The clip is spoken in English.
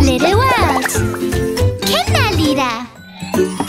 Little World Kinderlieder.